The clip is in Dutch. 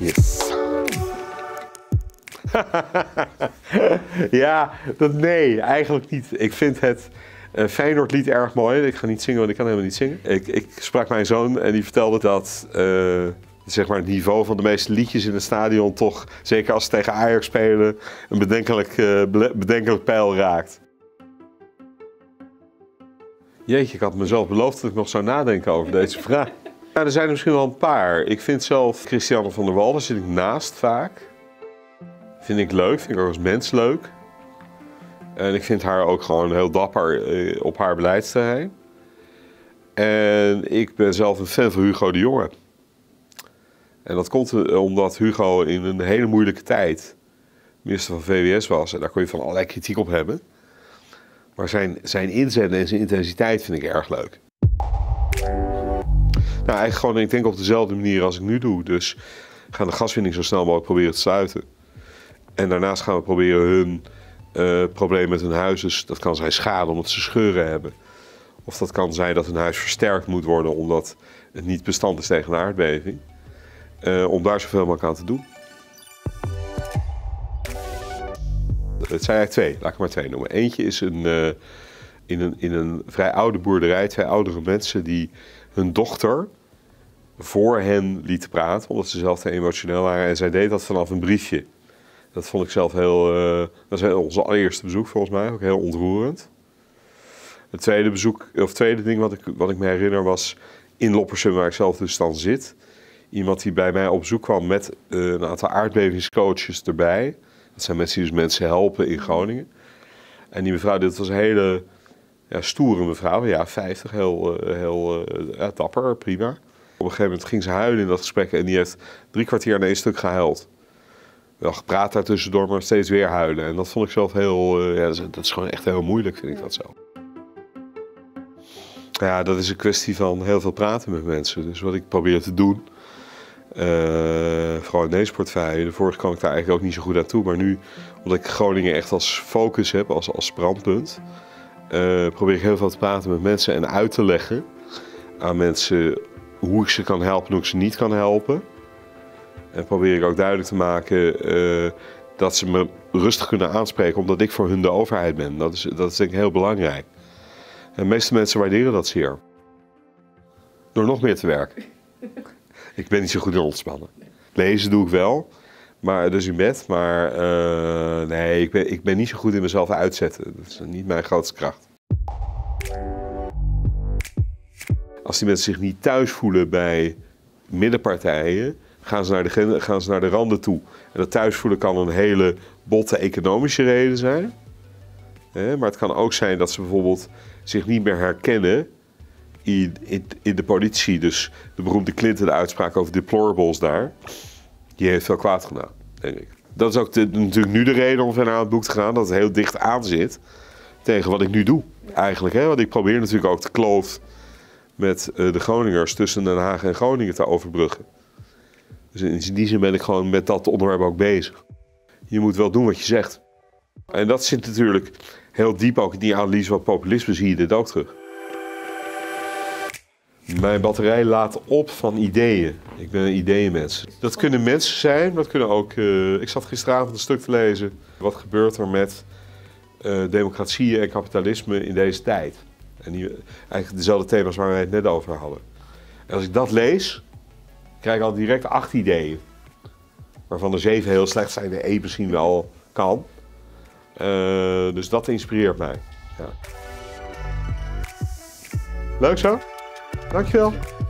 Yes. Ja, nee, eigenlijk niet. Ik vind het Feyenoordlied erg mooi. Ik ga niet zingen, want ik kan helemaal niet zingen. Ik sprak mijn zoon en die vertelde dat zeg maar het niveau van de meeste liedjes in het stadion toch, zeker als ze tegen Ajax spelen, een bedenkelijk pijl raakt. Jeetje, ik had mezelf beloofd dat ik nog zou nadenken over deze vraag. Ja, er zijn er misschien wel een paar. Ik vind zelf Christiane van der Wal, daar zit ik naast vaak. Vind ik leuk, vind ik ook als mens leuk. En ik vind haar ook gewoon heel dapper op haar beleidsterrein. En ik ben zelf een fan van Hugo de Jonge. En dat komt omdat Hugo in een hele moeilijke tijd minister van VWS was. En daar kon je van allerlei kritiek op hebben. Maar zijn inzet en zijn intensiteit vind ik erg leuk. Nou, eigenlijk gewoon, ik denk op dezelfde manier als ik nu doe. Dus we gaan de gaswinning zo snel mogelijk proberen te sluiten. En daarnaast gaan we proberen hun probleem met hun huis, dus dat kan zijn schade omdat ze scheuren hebben. Of dat kan zijn dat hun huis versterkt moet worden omdat het niet bestand is tegen een aardbeving. Om daar zoveel mogelijk aan te doen. Het zijn eigenlijk twee, laat ik maar twee noemen. Eentje is in een vrij oude boerderij, twee oudere mensen die hun dochter voor hen lieten praten, omdat ze zelf te emotioneel waren. En zij deed dat vanaf een briefje. Dat vond ik zelf heel, dat was onze allereerste bezoek volgens mij, ook heel ontroerend. Het tweede bezoek, of tweede ding wat ik me herinner was in Loppersum, waar ik zelf dus dan zit. Iemand die bij mij op bezoek kwam met een aantal aardbevingscoaches erbij. Dat zijn mensen die dus mensen helpen in Groningen. En die mevrouw, dit was een hele ja, stoere mevrouw, ja 50, heel dapper, prima. Op een gegeven moment ging ze huilen in dat gesprek en die heeft 3 kwartier aan één stuk gehuild. Wel gepraat daar tussendoor, maar steeds weer huilen. En dat vond ik zelf heel, ja, dat is gewoon echt heel moeilijk, vind ik dat zo. Ja, dat is een kwestie van heel veel praten met mensen. Dus wat ik probeer te doen, vooral in deze portefeuille, de vorige kwam ik daar eigenlijk ook niet zo goed aan toe. Maar nu, omdat ik Groningen echt als focus heb, als brandpunt, probeer ik heel veel te praten met mensen en uit te leggen aan mensen hoe ik ze kan helpen en hoe ik ze niet kan helpen. En probeer ik ook duidelijk te maken dat ze me rustig kunnen aanspreken, omdat ik voor hun de overheid ben. Dat is denk ik heel belangrijk. En de meeste mensen waarderen dat zeer. Door nog meer te werken. Ik ben niet zo goed in ontspannen. Lezen doe ik wel, maar dus in bed. Maar nee, ik ben niet zo goed in mezelf uitzetten. Dat is niet mijn grootste kracht. Als die mensen zich niet thuis voelen bij middenpartijen, gaan ze naar de randen toe. En dat thuisvoelen kan een hele botte economische reden zijn. Maar het kan ook zijn dat ze bijvoorbeeld zich niet meer herkennen in de politie. Dus de beroemde Clinton, de uitspraak over deplorables daar, die heeft veel kwaad gedaan, denk ik. Dat is ook natuurlijk nu de reden om verder aan het boek te gaan, dat het heel dicht aan zit tegen wat ik nu doe eigenlijk. Want ik probeer natuurlijk ook de kloof met de Groningers tussen Den Haag en Groningen te overbruggen. Dus in die zin ben ik gewoon met dat onderwerp ook bezig. Je moet wel doen wat je zegt. En dat zit natuurlijk heel diep ook in die analyse van populisme, zie je dit ook terug. Mijn batterij laat op van ideeën. Ik ben een ideeënmens. Dat kunnen mensen zijn, maar dat kunnen ook... ik zat gisteravond een stuk te lezen. Wat gebeurt er met democratieën en kapitalisme in deze tijd? En eigenlijk dezelfde thema's waar wij het net over hadden. En als ik dat lees, krijg ik al direct 8 ideeën, waarvan er 7 heel slecht zijn, de 1 misschien wel kan. Dus dat inspireert mij. Ja. Leuk zo, dankjewel.